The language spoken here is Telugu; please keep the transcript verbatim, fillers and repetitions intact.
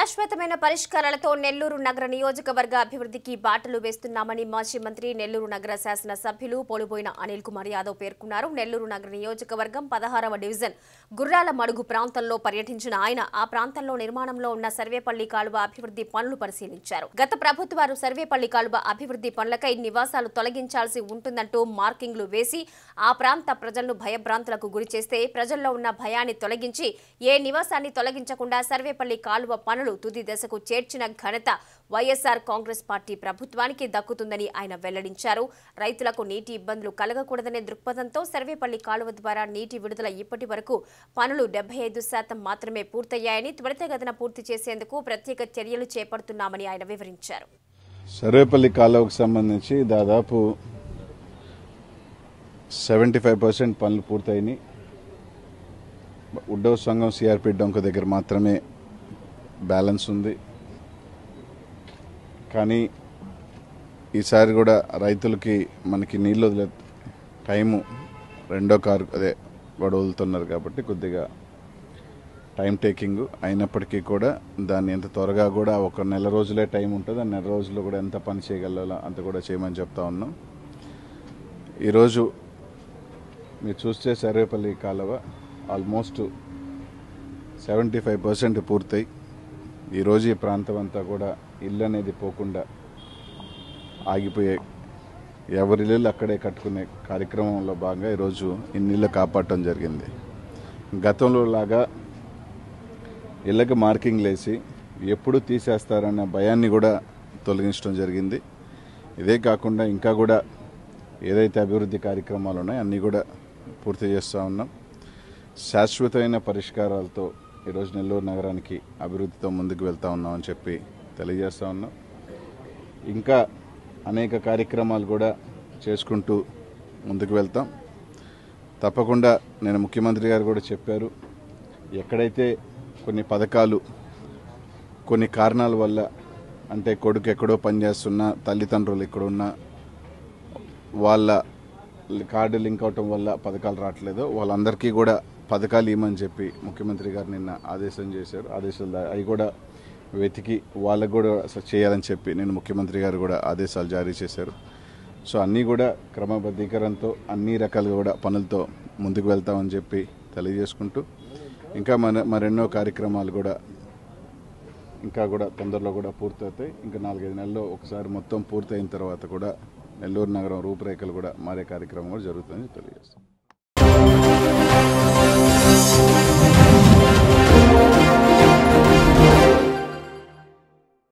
శాశ్వతమైన పరిష్కారాలతో నెల్లూరు నగర నియోజకవర్గ అభివృద్ధికి బాటలు వేస్తున్నామని మాజీ మంత్రి నెల్లూరు నగర శాసన సభ్యులు పోలుబోయిన అనిల్ కుమార్ యాదవ్ పేర్కొన్నారు. నెల్లూరు నగర నియోజకవర్గం పదహారవ డివిజన్ గుర్రాల మడుగు ప్రాంతంలో పర్యటించిన ఆయన ఆ ప్రాంతంలో నిర్మాణంలో ఉన్న సర్వేపల్లి కాలువ అభివృద్ధి పనులు పరిశీలించారు. గత ప్రభుత్వాలు సర్వేపల్లి కాలువ అభివృద్ధి పనులకై నివాసాలు తొలగించాల్సి ఉంటుందంటూ మార్కింగ్లు వేసి ఆ ప్రాంత ప్రజలను భయభ్రాంతులకు గురి చేస్తే ప్రజల్లో ఉన్న భయాన్ని తొలగించి ఏ నివాసాన్ని తొలగించకుండా సర్వేపల్లి కాలువ పనులు తుది దశకు చేర్చిన ఘనత వైఎస్ఆర్ కాంగ్రెస్ పార్టీ ప్రభుత్వానికి దక్కుతుందని ఆయన వెల్లడించారు. రైతులకు నీటి ఇబ్బందులు కలగకూడదనే దృక్పథంతో సర్వేపల్లి కాలువ ద్వారా నీటి విడుదల ఇప్పటి వరకు పనులు డెబ్బై ఐదు శాతం మాత్రమే పూర్తయ్యాయని త్వరితగతిన పూర్తి చేసేందుకు ప్రత్యేక చర్యలు చేపడుతున్నామని ఆయన వివరించారు. సర్వేపల్లి కాలువకు సంబంధించి దాదాపు సెవెంటీ ఫైవ్ పర్సెంట్ పనులు పూర్తయినాయి. ఉడ్డవ సంఘం సిఆర్పి డొంక దగ్గర మాత్రమే బ్యాలెన్స్ ఉంది. కానీ ఈసారి కూడా రైతులకి మనకి నీళ్ళు వదిలే టైము రెండో కారు అదే వాడు వదులుతున్నారు కాబట్టి కొద్దిగా టైం టేకింగ్ అయినప్పటికీ కూడా దాన్ని ఎంత త్వరగా కూడా ఒక నెల రోజులే టైం ఉంటుంది. ఆ నెల రోజుల్లో కూడా ఎంత పని చేయగల అంత కూడా చేయమని చెప్తా ఉన్నాం. ఈరోజు మీరు చూస్తే సర్వేపల్లి కాలువ ఆల్మోస్ట్ సెవెంటీ ఫైవ్ పర్సెంట్ పూర్తయి ఈరోజు ఈ ప్రాంతం అంతా కూడా ఇల్లు అనేది పోకుండా ఆగిపోయే ఎవరి ఇళ్ళు అక్కడే కట్టుకునే కార్యక్రమంలో భాగంగా ఈరోజు ఇన్ని ఇళ్ళు కాపాడటం జరిగింది. గతంలో లాగా ఇళ్ళకి మార్కింగ్ లేసి ఎప్పుడు తీసేస్తారన్న భయాన్ని కూడా తొలగించడం జరిగింది. ఇదే కాకుండా ఇంకా కూడా ఏదైతే అభివృద్ధి కార్యక్రమాలు ఉన్నాయో అన్నీ కూడా పూర్తి చేస్తూ ఉన్నాం. శాశ్వతమైన పరిష్కారాలతో ఈరోజు నెల్లూరు నగరానికి అభివృద్ధితో ముందుకు వెళ్తూ ఉన్నామని చెప్పి తెలియజేస్తూ ఉన్నాం. ఇంకా అనేక కార్యక్రమాలు కూడా చేసుకుంటూ ముందుకు వెళ్తాం. తప్పకుండా నేను ముఖ్యమంత్రి గారు కూడా చెప్పారు, ఎక్కడైతే కొన్ని పథకాలు కొన్ని కారణాల వల్ల అంటే కొడుకు ఎక్కడో పనిచేస్తున్నా తల్లిదండ్రులు ఇక్కడున్నా వాళ్ళ కార్డు లింక్ అవటం వల్ల పథకాలు రావట్లేదు వాళ్ళందరికీ కూడా పథకాలు ఇవ్వమని చెప్పి ముఖ్యమంత్రి గారు నిన్న ఆదేశం చేశారు. ఆదేశాలు అవి కూడా వెతికి వాళ్ళకు కూడా చేయాలని చెప్పి నేను ముఖ్యమంత్రి గారు కూడా ఆదేశాలు జారీ చేశారు. సో అన్నీ కూడా క్రమబద్ధీకరణతో అన్ని రకాలుగా కూడా పనులతో ముందుకు వెళ్తామని చెప్పి తెలియజేసుకుంటూ ఇంకా మన మరెన్నో కార్యక్రమాలు కూడా ఇంకా కూడా తొందరలో కూడా పూర్తవుతాయి. ఇంకా నాలుగైదు నెలల్లో ఒకసారి మొత్తం పూర్తయిన తర్వాత కూడా నెల్లూరు నగరం రూపురేఖలు కూడా మారే కార్యక్రమం కూడా జరుగుతుందని తెలియజేస్తాం.